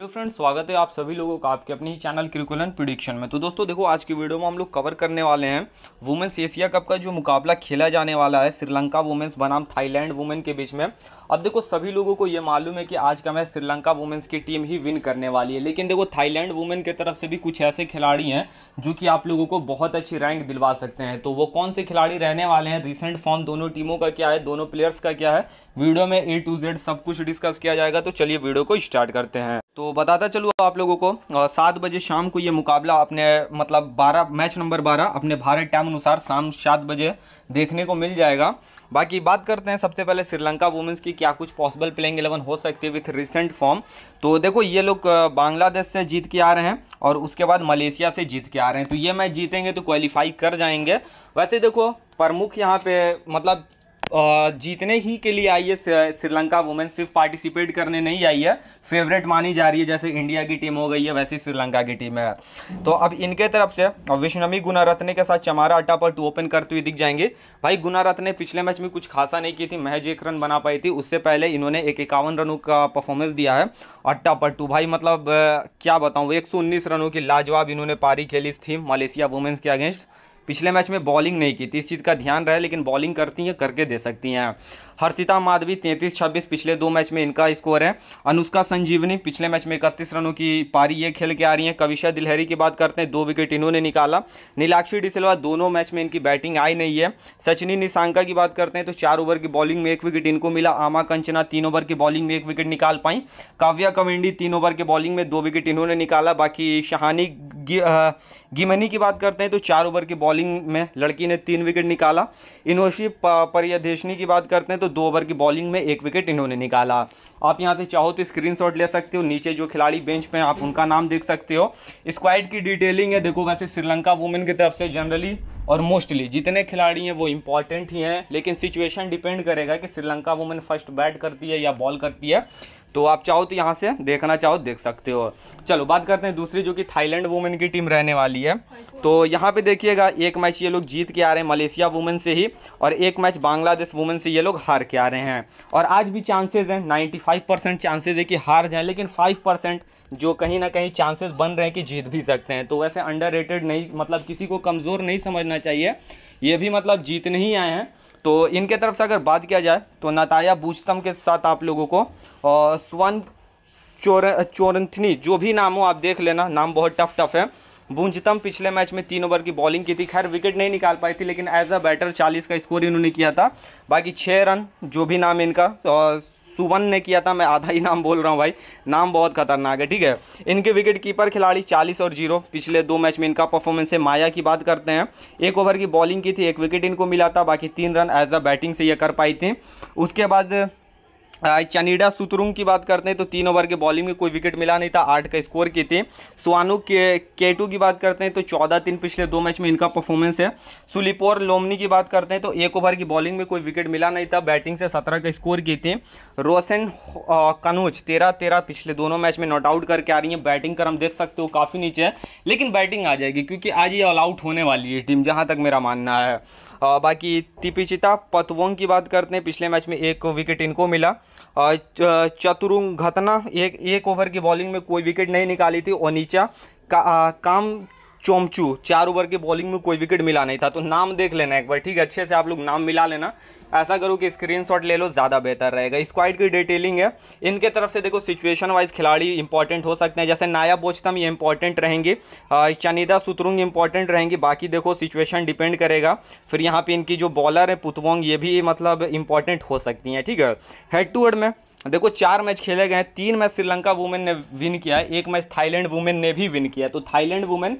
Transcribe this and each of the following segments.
Hello friends, स्वागत है आप सभी लोगों का आपके अपने ही चैनल क्रिकुल प्रिडिक्शन में। तो दोस्तों देखो, आज की वीडियो में हम लोग कवर करने वाले हैं वुमेंस एशिया कप का जो मुकाबला खेला जाने वाला है श्रीलंका वुमेंस बनाम थाईलैंड वुमेन के बीच में। अब देखो, सभी लोगों को ये मालूम है कि आज का मैच श्रीलंका वुमेंस की टीम ही विन करने वाली है, लेकिन देखो थाईलैंड वुमेन की तरफ से भी कुछ ऐसे खिलाड़ी हैं जो कि आप लोगों को बहुत अच्छी रैंक दिलवा सकते हैं। तो वो कौन से खिलाड़ी रहने वाले हैं, रिसेंट फॉर्म दोनों टीमों का क्या है, दोनों प्लेयर्स का क्या है, वीडियो में ए टू जेड सब कुछ डिस्कस किया जाएगा। तो चलिए वीडियो को स्टार्ट करते हैं। तो बताता चलूँ आप लोगों को, 7 बजे शाम को ये मुकाबला अपने मतलब 12 मैच नंबर 12 अपने भारत टाइम अनुसार शाम 7 बजे देखने को मिल जाएगा। बाकी बात करते हैं सबसे पहले श्रीलंका वुमेंस की, क्या कुछ पॉसिबल प्लेइंग 11 हो सकती है विथ रिसेंट फॉर्म। तो देखो ये लोग बांग्लादेश से जीत के आ रहे हैं और उसके बाद मलेशिया से जीत के आ रहे हैं, तो ये मैच जीतेंगे तो क्वालिफाई कर जाएंगे। वैसे देखो प्रमुख यहाँ पे मतलब जीतने ही के लिए आई है श्रीलंका वुमेन, सिर्फ पार्टिसिपेट करने नहीं आई है। फेवरेट मानी जा रही है, जैसे इंडिया की टीम हो गई है वैसे श्रीलंका की टीम है। तो अब इनके तरफ से विश्वनमी गुनारत्ने के साथ चमारा अट्टापट्टू ओपन करते हुए दिख जाएंगे। भाई गुनारत्ने पिछले मैच में कुछ खासा नहीं की थी, महज 1 रन बना पाई थी। उससे पहले इन्होंने 51 रनों का परफॉर्मेंस दिया है। अट्टापट्टू भाई मतलब क्या बताऊँ, 119 रनों की लाजवाब इन्होंने पारी खेली थी मलेशिया वुमेन्स के अगेंस्ट। पिछले मैच में बॉलिंग नहीं की थी, इस चीज़ का ध्यान रहे, लेकिन बॉलिंग करती हैं, करके दे सकती हैं। हर्षिता माधवी 33-26 पिछले 2 मैच में इनका स्कोर है। अनुष्का संजीवनी पिछले मैच में 31 रनों की पारी ये खेल के आ रही हैं। कविशा दिलहरी की बात करते हैं, 2 विकेट इन्होंने निकाला। नीलाक्षी डिसिल्वा दोनों मैच में इनकी बैटिंग आई नहीं है। सचिनी निशांका की बात करते हैं तो 4 ओवर की बॉलिंग में 1 विकेट इनको मिला। आमा कंचना 3 ओवर की बॉलिंग में 1 विकेट निकाल पाई। काव्या कविंडी 3 ओवर की बॉलिंग में 2 विकेट इन्होंने निकाला। बाकी शहानी गिमनी की बात करते हैं तो 4 ओवर की बॉलिंग में लड़की ने 3 विकेट निकाला। इनोशी प्रियदर्शनी की बात करते हैं तो 2 ओवर की बॉलिंग में 1 विकेट इन्होंने निकाला। आप यहां से चाहो तो स्क्रीनशॉट ले सकते हो, नीचे जो खिलाड़ी बेंच पे हैं आप उनका नाम देख सकते हो। स्क्वाड की डिटेलिंग है। देखो वैसे श्रीलंका वुमेन की तरफ से जनरली और मोस्टली जितने खिलाड़ी हैं वो इंपॉर्टेंट ही हैं, लेकिन सिचुएशन डिपेंड करेगा कि श्रीलंका वुमेन फर्स्ट बैट करती है या बॉल करती है। तो आप चाहो तो यहाँ से देखना चाहो देख सकते हो। चलो बात करते हैं दूसरी, जो कि थाईलैंड वुमेन की टीम रहने वाली है। तो यहाँ पे देखिएगा, 1 मैच ये लोग जीत के आ रहे हैं मलेशिया वुमेन से ही, और 1 मैच बांग्लादेश वुमेन से ये लोग हार के आ रहे हैं। और आज भी चांसेज हैं, 95% चांसेज है कि हार जाएँ, लेकिन 5% जो कहीं ना कहीं चांसेस बन रहे हैं कि जीत भी सकते हैं। तो वैसे अंडररेटेड नहीं, मतलब किसी को कमज़ोर नहीं समझना चाहिए, ये भी मतलब जीतने ही आए हैं। तो इनके तरफ से अगर बात किया जाए तो नताया बूझतम के साथ आप लोगों को और सुआनु के केटू जो भी नाम हो आप देख लेना, नाम बहुत टफ है। बूझतम पिछले मैच में 3 ओवर की बॉलिंग की थी, खैर विकेट नहीं निकाल पाई थी, लेकिन एज अ बैटर 40 का स्कोर इन्होंने किया था। बाकी 6 रन जो भी नाम इनका सुवन ने किया था, मैं आधा ही नाम बोल रहा हूँ भाई, नाम बहुत खतरनाक है, ठीक है। इनके विकेट कीपर खिलाड़ी 40 और 0 पिछले 2 मैच में इनका परफॉर्मेंस है। माया की बात करते हैं, 1 ओवर की बॉलिंग की थी, 1 विकेट इनको मिला था। बाकी 3 रन एज अ बैटिंग से ये कर पाई थी। उसके बाद चनीडा सुतरुंग की बात करते हैं तो 3 ओवर के बॉलिंग में कोई विकेट मिला नहीं था, 8 का स्कोर की थी। सुआनु के केटू की बात करते हैं तो 14-3 पिछले 2 मैच में इनका परफॉर्मेंस है। सुलीपोर्न लाओमी की बात करते हैं तो 1 ओवर की बॉलिंग में कोई विकेट मिला नहीं था, बैटिंग से 17 का स्कोर की थी। रोशन कनोज 13-13 पिछले दोनों मैच में नॉट आउट करके आ रही है। बैटिंग कर हम देख सकते हो काफ़ी नीचे है, लेकिन बैटिंग आ जाएगी क्योंकि आज ये ऑल आउट होने वाली है टीम, जहाँ तक मेरा मानना है। बाकी तीपीचिता पतवों की बात करते हैं, पिछले मैच में 1 विकेट इनको मिला। चतुरुंग घतना 1 ओवर की बॉलिंग में कोई विकेट नहीं निकाली थी। और नीचा काम पोचू 4 ओवर की बॉलिंग में कोई विकेट मिला नहीं था। तो नाम देख लेना एक बार, ठीक है, अच्छे से आप लोग नाम मिला लेना, ऐसा करो कि स्क्रीनशॉट ले लो, ज़्यादा बेहतर रहेगा। स्क्वाड की डिटेलिंग है। इनके तरफ से देखो सिचुएशन वाइज खिलाड़ी इंपॉर्टेंट हो सकते हैं, जैसे नाया बोचतम ये इंपॉर्टेंट रहेंगे, चनीडा सुतरुंग इंपॉर्टेंट रहेंगी। बाकी देखो सिचुएशन डिपेंड करेगा, फिर यहाँ पे इनकी जो बॉलर है पुत्थावोंग ये भी मतलब इंपॉर्टेंट हो सकती हैं, ठीक है। हेड टू हेड में देखो 4 मैच खेले गए हैं, 3 मैच श्रीलंका वुमेन ने विन किया है, 1 मैच थाईलैंड वुमेन ने भी विन किया। तो थाईलैंड वुमेन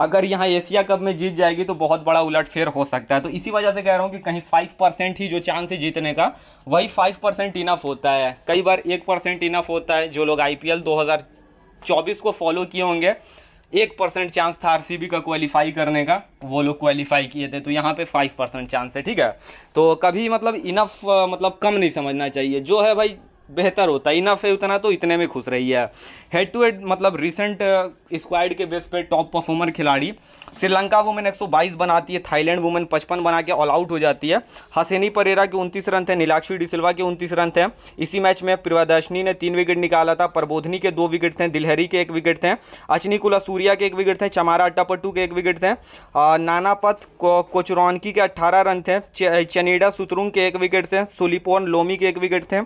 अगर यहाँ एशिया कप में जीत जाएगी तो बहुत बड़ा उलटफेर हो सकता है। तो इसी वजह से कह रहा हूँ कि कहीं 5% ही जो चांस है जीतने का, वही 5% इनफ होता है। कई बार 1% इनफ होता है। जो लोग IPL 2024 को फॉलो किए होंगे, 1% चांस था RCB का क्वालिफाई करने का, वो लोग क्वालिफाई किए थे। तो यहाँ पे 5% चांस है, ठीक है। तो कभी मतलब इनफ मतलब कम नहीं समझना चाहिए, जो है भाई बेहतर होता है, इनफ है उतना, तो इतने में खुश रही है। हेड टू हेड मतलब रिसेंट स्क्वाड के बेस पे टॉप परफॉर्मर खिलाड़ी। श्रीलंका वुमेन 122 बनाती है, थाईलैंड वुमेन 55 बना के ऑल आउट हो जाती है। हसीनी परेरा के 29 रन थे, नीलाक्षी डिसिल्वा के 29 रन थे। इसी मैच में प्रियदर्शनी ने 3 विकेट निकाला था, परबोधनी के 2 विकेट थे, दिलहरी के 1 विकेट थे, अचिनी कुलसूरिया के 1 विकेट थे, चमारा अट्टापट्टू के 1 विकेट थे, नन्नापथ कोंचरोएनकाई के 18 रन थे, चनीडा सुतरुंग के 1 विकेट थे, सुलीपोर्न लाओमी के 1 विकेट थे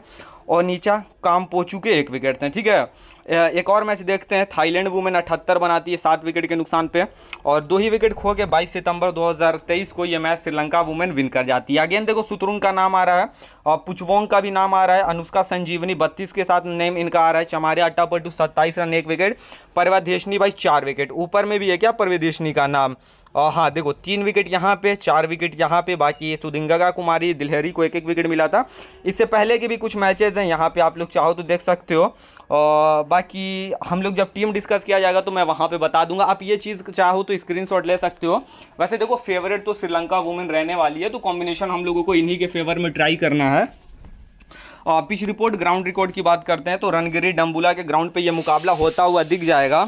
और नीचा काम पोचू के 1 विकेट थे। ठीक है, एक और मैच देखते हैं। थाईलैंड वुमेन 78 बनाती है 7 विकेट के नुकसान पे और 2 ही विकेट खो के 22 सितंबर 2023 को ये मैच श्रीलंका वुमेन विन कर जाती है। अगेन देखो सुतरुंग का नाम आ रहा है और पुत्थावोंग का भी नाम आ रहा है। अनुष्का संजीवनी 32 के साथ नेम इनका आ रहा है। चमारा अट्टापट्टू 27 रन 1 विकेट, परबोधनी भाई 4 विकेट। ऊपर में भी है क्या परबोधनी का नाम? और हाँ देखो 3 विकेट यहाँ पे, 4 विकेट यहाँ पे, बाकी ये सुदिंगा कुमारी दिलहरी को 1-1 विकेट मिला था। इससे पहले के भी कुछ मैचेस हैं, यहाँ पे आप लोग चाहो तो देख सकते हो। और बाकी हम लोग जब टीम डिस्कस किया जाएगा तो मैं वहाँ पे बता दूंगा, आप ये चीज़ चाहो तो स्क्रीनशॉट ले सकते हो। वैसे देखो फेवरेट तो श्रीलंका वुमेन रहने वाली है, तो कॉम्बिनेशन हम लोगों को इन्हीं के फेवर में ट्राई करना है। पिच रिपोर्ट ग्राउंड रिकॉर्ड की बात करते हैं तो रणगिरी डम्बुला के ग्राउंड पर यह मुकाबला होता हुआ दिख जाएगा।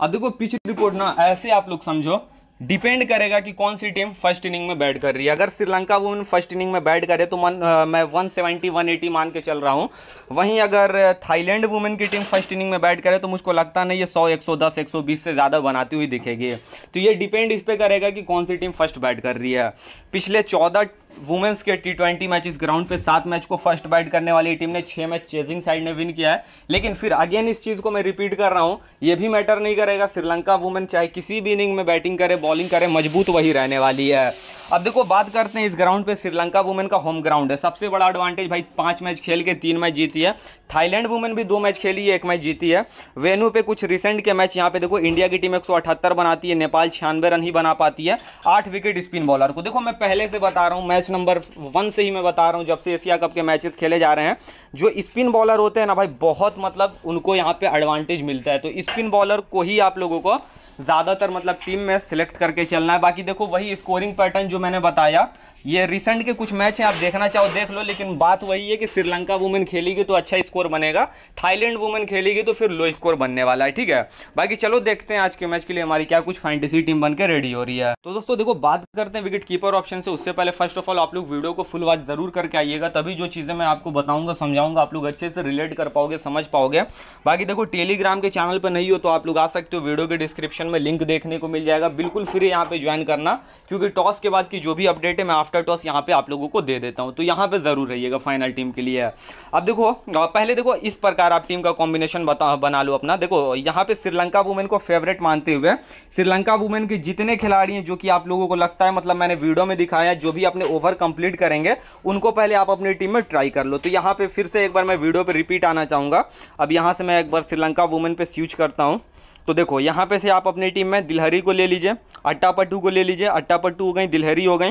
अब देखो पिच रिपोर्ट ना ऐसे आप लोग समझो डिपेंड करेगा कि कौन सी टीम फर्स्ट इनिंग में बैट कर रही है। अगर श्रीलंका वुमेन फर्स्ट इनिंग में बैट करे तो मैं 170-180 मान के चल रहा हूँ। वहीं अगर थाईलैंड वुमेन की टीम फर्स्ट इनिंग में बैट करे तो मुझको लगता नहीं ये 100, 110, 120 से ज़्यादा बनाती हुई दिखेगी। तो ये डिपेंड इस पर करेगा कि कौन सी टीम फर्स्ट बैट कर रही है। पिछले 14 वुमेंस के T20 मैच इस ग्राउंड पे 7 मैच को फर्स्ट बैट करने वाली टीम ने 6 मैच चेजिंग साइड ने विन किया है। लेकिन फिर अगेन इस चीज़ को मैं रिपीट कर रहा हूँ, ये भी मैटर नहीं करेगा। श्रीलंका वुमेन चाहे किसी भी इनिंग में बैटिंग करे बॉलिंग करे मजबूत वही रहने वाली है। अब देखो बात करते हैं इस ग्राउंड पे, श्रीलंका वुमेन का होम ग्राउंड है, सबसे बड़ा एडवांटेज भाई। 5 मैच खेल के 3 मैच जीती है। थाईलैंड वुमेन भी 2 मैच खेली है 1 मैच जीती है। वेन्यू पे कुछ रिसेंट के मैच यहाँ पे देखो इंडिया की टीम 178 बनाती है, नेपाल 96 रन ही बना पाती है 8 विकेट स्पिन बॉलर को। देखो मैं पहले से बता रहा हूँ, मैच नंबर 1 से ही मैं बता रहा हूँ, जब से एशिया कप के मैचेस खेले जा रहे हैं जो स्पिन बॉलर होते हैं ना भाई, बहुत मतलब उनको यहाँ पे एडवांटेज मिलता है। तो स्पिन बॉलर को ही आप लोगों को ज़्यादातर मतलब टीम में सेलेक्ट करके चलना है। बाकी देखो वही स्कोरिंग पैटर्न जो मैंने बताया, ये रिसेंट के कुछ मैच हैं, आप देखना चाहो देख लो। लेकिन बात वही है कि श्रीलंका वुमेन खेलेगी तो अच्छा स्कोर बनेगा, थाईलैंड वुमेन खेलेगी तो फिर लो स्कोर बनने वाला है। ठीक है, बाकी चलो देखते हैं आज के मैच के लिए हमारी क्या कुछ फैंटेसी टीम बनकर रेडी हो रही है। तो दोस्तों देखो बात करते हैं विकेट कीपर ऑप्शन से। उससे पहले फर्स्ट ऑफ ऑल आप लोग वीडियो को फुल वॉच जरूर करके आइएगा, तभी जो चीज़ें मैं आपको बताऊँगा समझाऊँगा आप लोग अच्छे से रिलेट कर पाओगे समझ पाओगे। बाकी देखो टेलीग्राम के चैनल पर नहीं हो तो आप लोग आ सकते हो, वीडियो के डिस्क्रिप्शन में लिंक देखने को मिल जाएगा, बिल्कुल फ्री। यहाँ पे ज्वाइन करना क्योंकि टॉस के बाद की जो भी अपडेट है मैं टॉस यहाँ पे आप लोगों को दे देता हूँ, तो यहाँ पे जरूर रहिएगा फाइनल टीम के लिए। अब देखो पहले देखो इस प्रकार आप टीम का कॉम्बिनेशन बना लो अपना। देखो यहाँ पे श्रीलंका वुमेन को फेवरेट मानते हुए श्रीलंका वुमेन के जितने खिलाड़ी हैं जो कि आप लोगों को लगता है मतलब मैंने वीडियो में दिखाया जो भी अपने ओवर कंप्लीट करेंगे उनको पहले आप अपनी टीम में ट्राई कर लो। तो यहाँ पे फिर से एक बार मैं वीडियो पर रिपीट आना चाहूँगा। अब यहाँ से मैं एक बार श्रीलंका वुमेन पर स्विच करता हूँ तो देखो यहाँ पे से आप अपनी टीम में दिलहरी को ले लीजिए, अट्टापट्टू को ले लीजिए, अट्टापट्टू हो गई दिलहरी हो गई,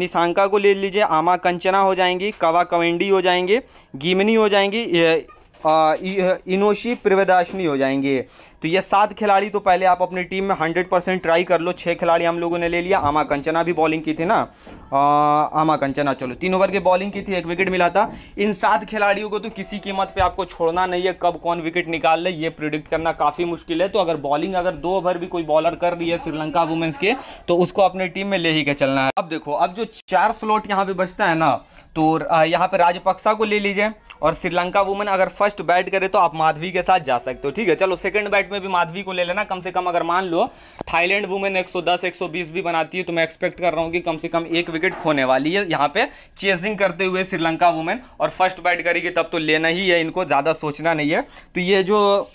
निशांका को ले लीजिए, आमा कंचना हो जाएंगी, काव्या कविंडी हो जाएंगे, गिमनी हो जाएंगी, इनोशी प्रियदर्शनी हो जाएंगे। तो ये 7 खिलाड़ी तो पहले आप अपनी टीम में 100% ट्राई कर लो। 6 खिलाड़ी हम लोगों ने ले लिया, आमा कंचना भी बॉलिंग की थी ना, आमा कंचना चलो 3 ओवर की बॉलिंग की थी 1 विकेट मिला था। इन 7 खिलाड़ियों को तो किसी कीमत पे आपको छोड़ना नहीं है, कब कौन विकेट निकाल ले ये प्रिडिक्ट करना काफ़ी मुश्किल है। तो अगर बॉलिंग अगर 2 ओवर भी कोई बॉलर कर रही है श्रीलंका वुमेन्स के तो उसको अपनी टीम में ले ही के चलना है। अब देखो अब जो 4 स्लॉट यहाँ पर बचता है ना तो यहाँ पर राजपक्सा को ले लीजिए और श्रीलंका वुमेन अगर फर्स्ट बैट करे तो आप माधवी के साथ जा सकते हो। ठीक है, चलो सेकंड बैट में भी माधवी को ले लेना कम से कम। अगर मान लो थाईलैंड वुमेन 110 120 भी बनाती है तो मैं एक्सपेक्ट कर रहा हूँ कि कम से कम 1 विकेट खोने वाली है यहाँ पे चेजिंग करते हुए श्रीलंका वुमेन, और फर्स्ट बैट करेगी तब तो लेना ही है, इनको ज़्यादा सोचना नहीं है। तो ये जो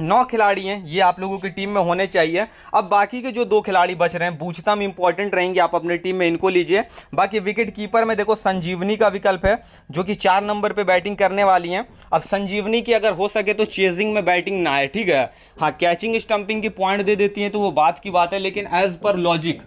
9 खिलाड़ी हैं ये आप लोगों की टीम में होने चाहिए। अब बाकी के जो 2 खिलाड़ी बच रहे हैं बूझतम इंपॉर्टेंट रहेंगे, आप अपनी टीम में इनको लीजिए। बाकी विकेट कीपर में देखो संजीवनी का विकल्प है जो कि 4 नंबर पे बैटिंग करने वाली हैं। अब संजीवनी की अगर हो सके तो चेजिंग में बैटिंग ना आए। ठीक है, हाँ कैचिंग स्टंपिंग की पॉइंट दे देती हैं तो वो बात की बात है, लेकिन एज पर लॉजिक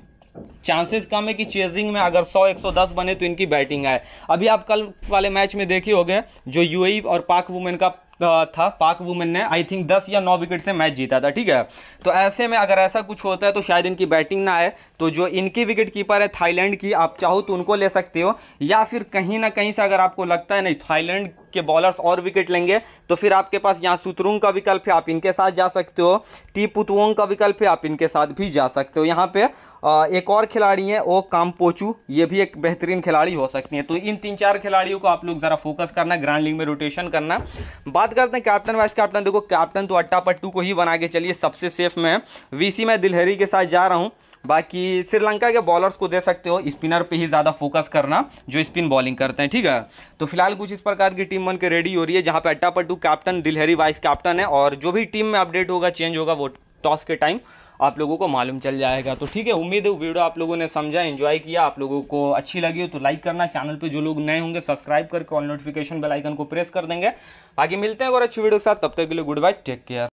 चांसेस कम है कि चेजिंग में अगर 100-110 बने तो इनकी बैटिंग आए। अभी आप कल वाले मैच में देखे होंगे जो UAE और पाक वुमेन का था, पाक वुमेन ने आई थिंक 10 या 9 विकेट से मैच जीता था। ठीक है, तो ऐसे में अगर ऐसा कुछ होता है तो शायद इनकी बैटिंग ना आए। तो जो इनकी विकेट कीपर है थाईलैंड की आप चाहो तो उनको ले सकते हो, या फिर कहीं ना कहीं से अगर आपको लगता है नहीं थाईलैंड के बॉलर्स और विकेट लेंगे तो फिर आपके पास यहाँ सुतरुंग का विकल्प है, आप इनके साथ जा सकते हो। पुत्थावोंग का विकल्प है, आप इनके साथ भी जा सकते हो। यहाँ पे एक और खिलाड़ी है वो काम पोचू, ये भी एक बेहतरीन खिलाड़ी हो सकती हैं। तो इन 3-4 खिलाड़ियों को आप लोग ज़रा फोकस करना, ग्रैंड लीग में रोटेशन करना। बात करते हैं कैप्टन वाइस कैप्टन। देखो कैप्टन तो अट्टापट्टू को ही बना के चलिए, सबसे सेफ में वीसी में दिलहरी के साथ जा रहा हूँ। बाकी श्रीलंका के बॉलर्स को दे सकते हो, स्पिनर पे ही ज़्यादा फोकस करना जो स्पिन बॉलिंग करते हैं, ठीक है। तो फिलहाल कुछ इस प्रकार की टीम बन के रेडी हो रही है जहाँ पे Athapaththu captain, Dilhari vice captain है, और जो भी टीम में अपडेट होगा, चेंज होगा, वो टॉस के टाइम आप लोगों को मालूम चल जाएगा। तो ठीक है, उम्मीद है वीडियो आप लोगों ने समझा, एंजॉय किया, आप लोगों को अच्छी लगी हो तो लाइक करना, चैनल पे जो लोग नए होंगे सब्सक्राइब करके ऑल नोटिफिकेशन बेल आइकन को प्रेस कर देंगे। बाकी मिलते हैं और अच्छी वीडियो के साथ, तब तक के लिए गुड बाय, टेक केयर।